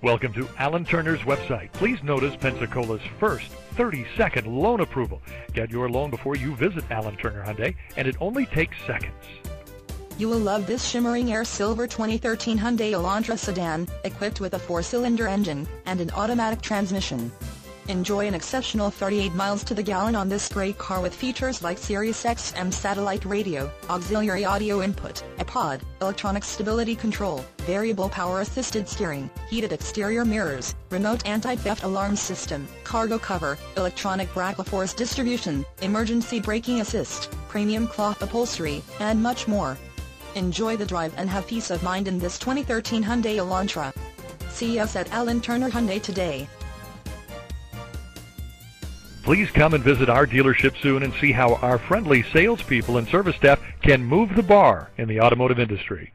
Welcome to Allen Turner's website. Please notice Pensacola's first 30-second loan approval. Get your loan before you visit Allen Turner Hyundai, and it only takes seconds. You will love this Shimmering Air Silver 2013 Hyundai Elantra sedan, equipped with a 4-cylinder engine and an automatic transmission. Enjoy an exceptional 38 miles to the gallon on this great car with features like Sirius XM satellite radio, auxiliary audio input, iPod, electronic stability control, variable power assisted steering, heated exterior mirrors, remote anti-theft alarm system, cargo cover, electronic brake force distribution, emergency braking assist, premium cloth upholstery, and much more. Enjoy the drive and have peace of mind in this 2013 Hyundai Elantra. See us at Allen Turner Hyundai today. Please come and visit our dealership soon and see how our friendly salespeople and service staff can move the bar in the automotive industry.